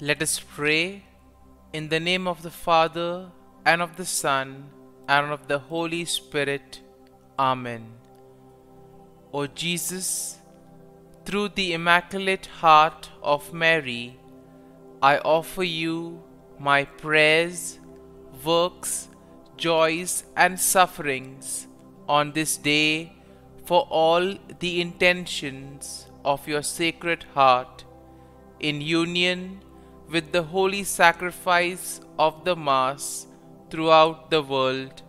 Let us pray in the name of the Father, and of the Son, and of the Holy Spirit. Amen. O Jesus, through the Immaculate Heart of Mary, I offer you my prayers, works, joys, and sufferings on this day for all the intentions of your Sacred Heart, in union with the holy sacrifice of the Mass throughout the world,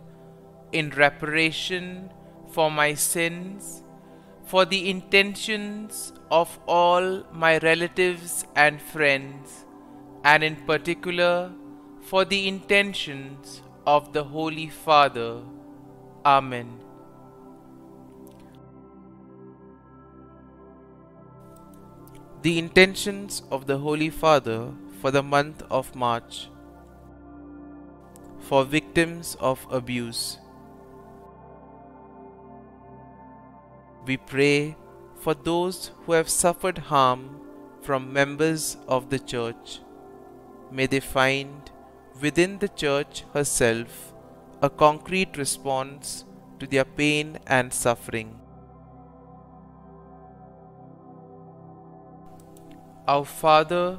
in reparation for my sins, for the intentions of all my relatives and friends, and in particular for the intentions of the Holy Father. Amen. The intentions of the Holy Father for the month of March. For victims of abuse, we pray for those who have suffered harm from members of the Church. May they find within the Church herself a concrete response to their pain and suffering. Our Father,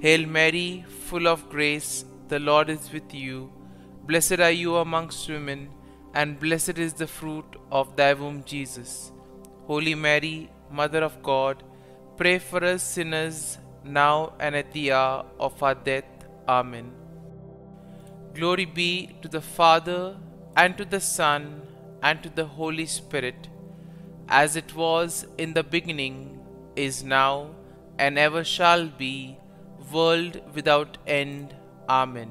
Hail Mary, full of grace, the Lord is with you. Blessed are you amongst women, and blessed is the fruit of thy womb, Jesus. Holy Mary, Mother of God, pray for us sinners, now and at the hour of our death. Amen. Glory be to the Father, and to the Son, and to the Holy Spirit, as it was in the beginning, is now, and ever shall be, world without end. Amen.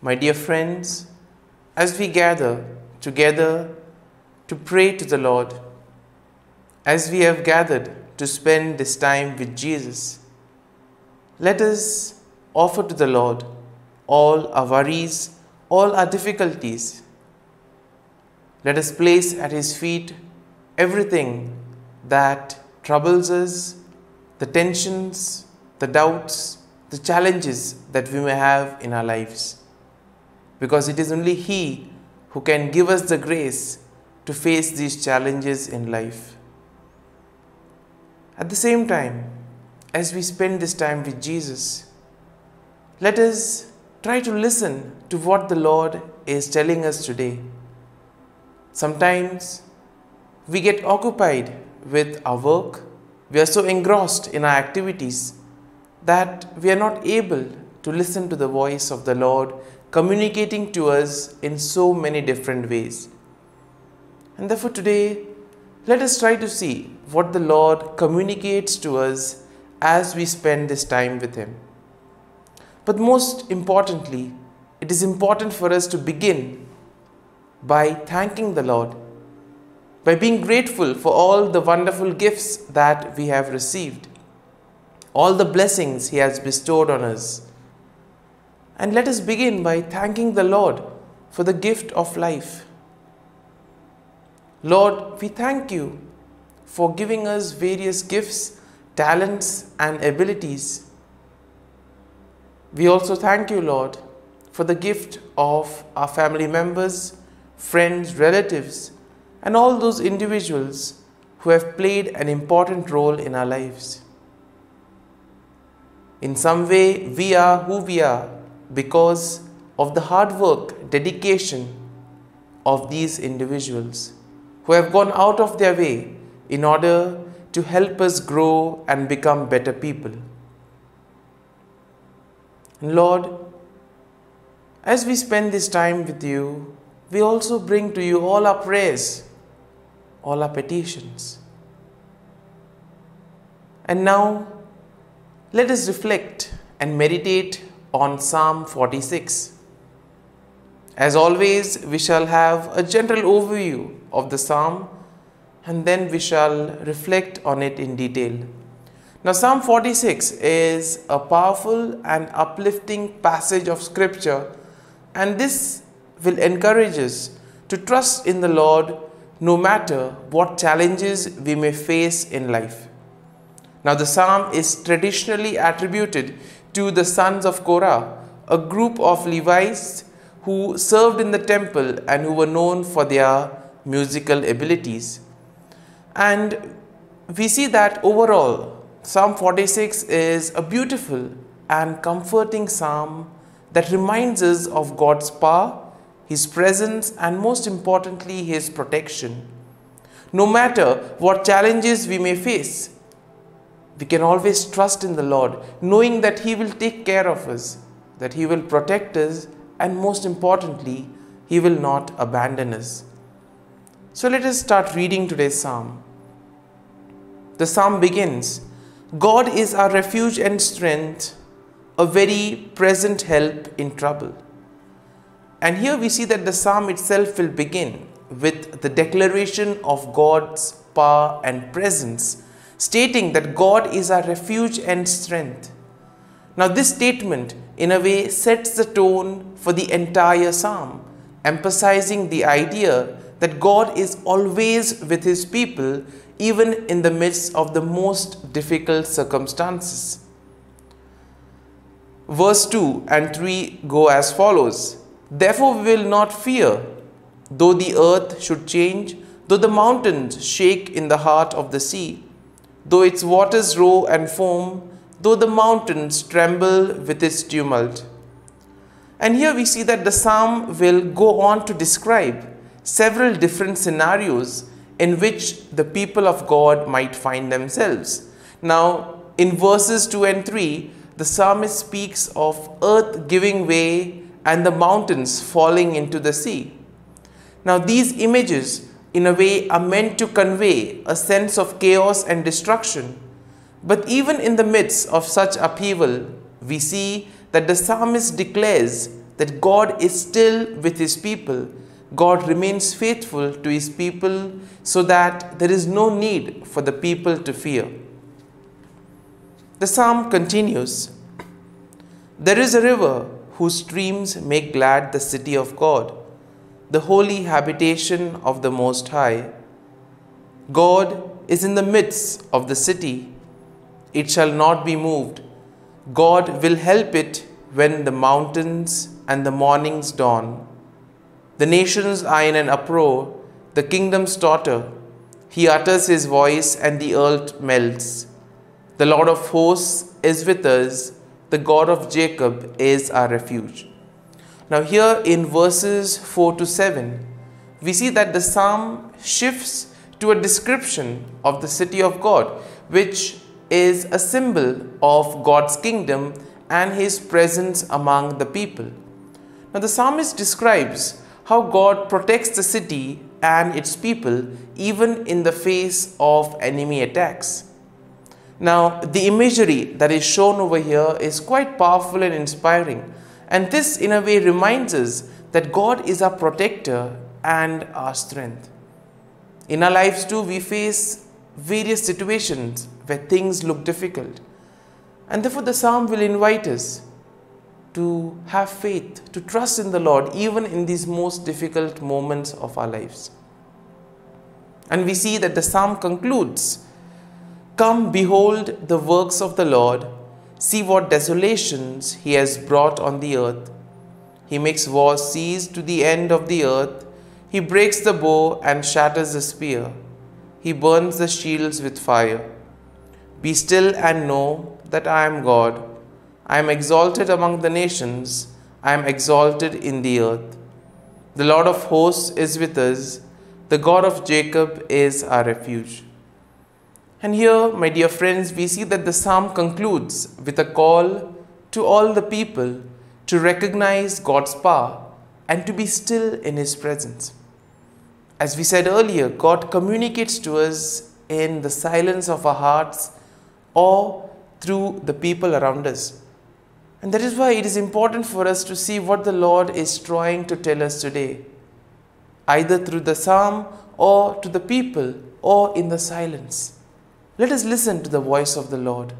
My dear friends, as we gather together to pray to the Lord, as we have gathered to spend this time with Jesus, let us offer to the Lord all our worries, all our difficulties. Let us place at His feet everything that troubles us, the tensions, the doubts, the challenges that we may have in our lives, because it is only He who can give us the grace to face these challenges in life. At the same time, as we spend this time with Jesus, let us try to listen to what the Lord is telling us today. Sometimes we get occupied with our work, we are so engrossed in our activities that we are not able to listen to the voice of the Lord communicating to us in so many different ways. And therefore today, let us try to see what the Lord communicates to us as we spend this time with Him. But most importantly, it is important for us to begin by thanking the Lord, by being grateful for all the wonderful gifts that we have received, all the blessings He has bestowed on us. And let us begin by thanking the Lord for the gift of life. Lord, we thank you for giving us various gifts, talents, and abilities. We also thank you, Lord, for the gift of our family members, friends, relatives, and all those individuals who have played an important role in our lives. In some way, we are who we are because of the hard work, dedication of these individuals who have gone out of their way in order to help us grow and become better people. And Lord, as we spend this time with you, we also bring to you all our prayers, all our petitions. And now, let us reflect and meditate on Psalm 46. As always, we shall have a general overview of the psalm and then we shall reflect on it in detail. Now, Psalm 46 is a powerful and uplifting passage of scripture, and this will encourage us to trust in the Lord no matter what challenges we may face in life. Now, the psalm is traditionally attributed to the sons of Korah, a group of Levites who served in the temple and who were known for their musical abilities. And we see that overall, Psalm 46 is a beautiful and comforting psalm that reminds us of God's power, His presence, and most importantly, His protection. No matter what challenges we may face, we can always trust in the Lord, knowing that He will take care of us, that He will protect us, and most importantly, He will not abandon us. So let us start reading today's psalm. The psalm begins, "God is our refuge and strength, a very present help in trouble." And here we see that the psalm itself will begin with the declaration of God's power and presence, stating that God is our refuge and strength. Now, this statement in a way sets the tone for the entire psalm, emphasizing the idea that God is always with His people, even in the midst of the most difficult circumstances. Verse 2 and 3 go as follows, "Therefore we will not fear, though the earth should change, though the mountains shake in the heart of the sea, though its waters roar and foam, though the mountains tremble with its tumult." And here we see that the psalm will go on to describe several different scenarios in which the people of God might find themselves. Now, in verses 2 and 3, the psalmist speaks of earth giving way and the mountains falling into the sea. Now, these images in a way are meant to convey a sense of chaos and destruction. But even in the midst of such upheaval, we see that the psalmist declares that God is still with His people. God remains faithful to His people, so that there is no need for the people to fear. The psalm continues, "There is a river whose streams make glad the city of God, the holy habitation of the Most High. God is in the midst of the city. It shall not be moved. God will help it when the mountains and the mornings dawn. The nations are in an uproar, the kingdoms totter. He utters His voice and the earth melts. The Lord of hosts is with us. The God of Jacob is our refuge." Now, here in verses 4 to 7, we see that the psalm shifts to a description of the city of God, which is a symbol of God's kingdom and His presence among the people. Now, the psalmist describes how God protects the city and its people even in the face of enemy attacks. Now, the imagery that is shown over here is quite powerful and inspiring, and this in a way reminds us that God is our protector and our strength. In our lives too, we face various situations where things look difficult, and therefore the psalm will invite us to have faith, to trust in the Lord even in these most difficult moments of our lives. And we see that the psalm concludes, "Come, behold the works of the Lord, see what desolations He has brought on the earth. He makes war cease to the end of the earth. He breaks the bow and shatters the spear. He burns the shields with fire. Be still and know that I am God. I am exalted among the nations. I am exalted in the earth. The Lord of hosts is with us. The God of Jacob is our refuge." And here, my dear friends, we see that the psalm concludes with a call to all the people to recognize God's power and to be still in His presence. As we said earlier, God communicates to us in the silence of our hearts or through the people around us. And that is why it is important for us to see what the Lord is trying to tell us today, either through the psalm or to the people or in the silence. Let us listen to the voice of the Lord.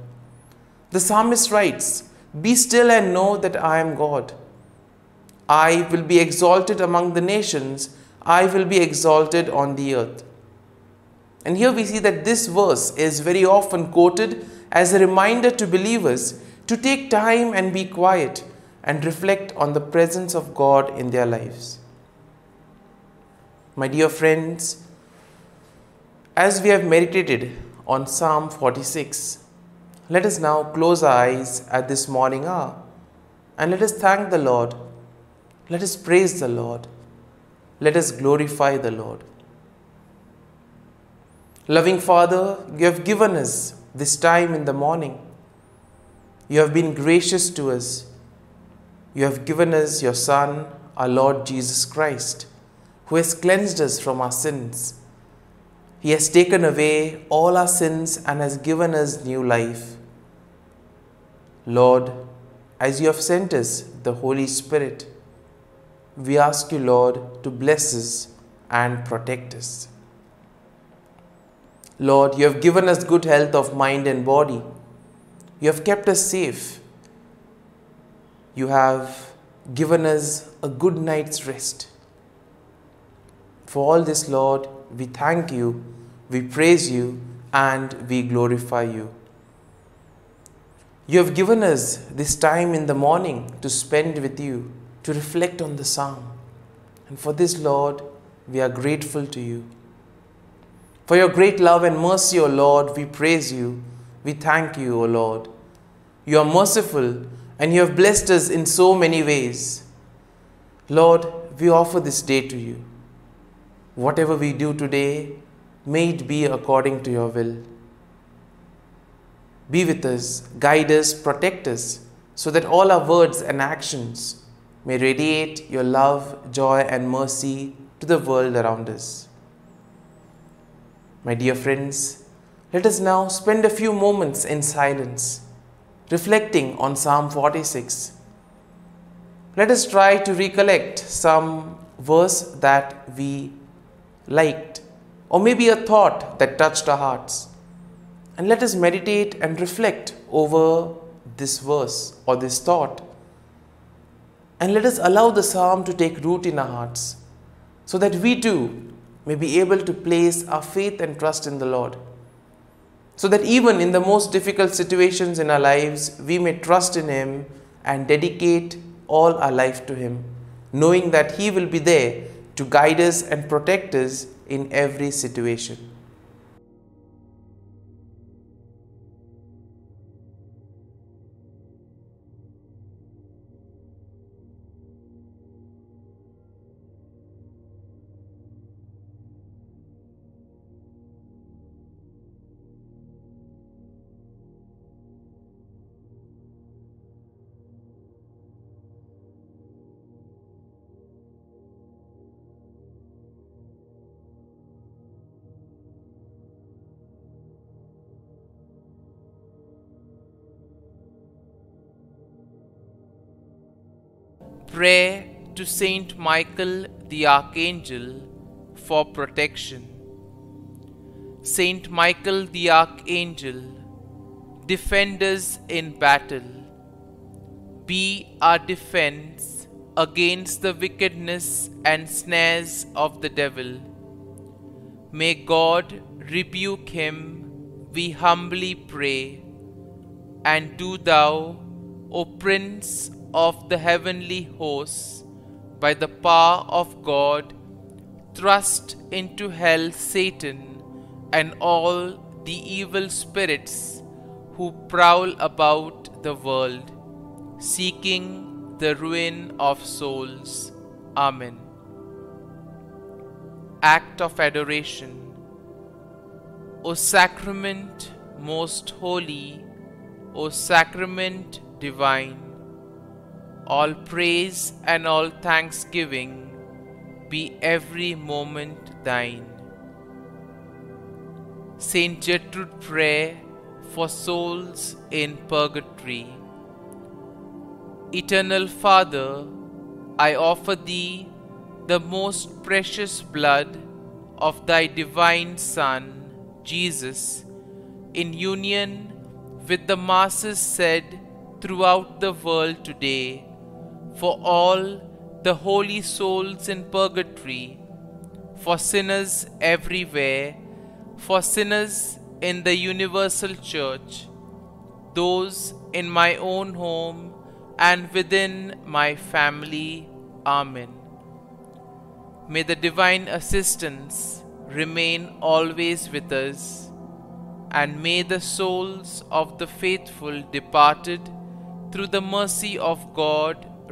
The psalmist writes, "Be still and know that I am God. I will be exalted among the nations. I will be exalted on the earth." And here we see that this verse is very often quoted as a reminder to believers to take time and be quiet and reflect on the presence of God in their lives. My dear friends, as we have meditated on Psalm 46, let us now close our eyes at this morning hour and let us thank the Lord. Let us praise the Lord. Let us glorify the Lord. Loving Father, you have given us this time in the morning. You have been gracious to us. You have given us your Son, our Lord Jesus Christ, who has cleansed us from our sins. He has taken away all our sins and has given us new life. Lord, as you have sent us the Holy Spirit, we ask you, Lord, to bless us and protect us. Lord, you have given us good health of mind and body. You have kept us safe. You have given us a good night's rest. For all this, Lord, we thank you, we praise you, and we glorify you. You have given us this time in the morning to spend with you, to reflect on the psalm. And for this, Lord, we are grateful to you. For your great love and mercy, O Lord, we praise you. We thank you, O Lord. You are merciful and you have blessed us in so many ways. Lord, we offer this day to you. Whatever we do today, may it be according to your will. Be with us, guide us, protect us, so that all our words and actions may radiate your love, joy, and mercy to the world around us. My dear friends, let us now spend a few moments in silence, reflecting on Psalm 46. Let us try to recollect some verse that we liked, or maybe a thought that touched our hearts. And let us meditate and reflect over this verse or this thought. And let us allow the psalm to take root in our hearts, so that we too may be able to place our faith and trust in the Lord, so that even in the most difficult situations in our lives, we may trust in Him and dedicate all our life to Him, knowing that He will be there to guide us and protect us in every situation. Prayer to Saint Michael the Archangel for protection. Saint Michael the Archangel, defend us in battle. Be our defense against the wickedness and snares of the devil. May God rebuke him, we humbly pray. And do thou, O Prince of the heavenly hosts, by the power of God, thrust into hell Satan and all the evil spirits who prowl about the world, seeking the ruin of souls. Amen. Act of Adoration. O Sacrament Most Holy, O Sacrament Divine, all praise and all thanksgiving be every moment thine. Saint Gertrude prayer for souls in purgatory. Eternal Father, I offer Thee the most precious blood of Thy Divine Son, Jesus, in union with the masses said throughout the world today, for all the holy souls in purgatory, for sinners everywhere, for sinners in the universal church, those in my own home and within my family. Amen. May the divine assistance remain always with us, and may the souls of the faithful departed, through the mercy of God,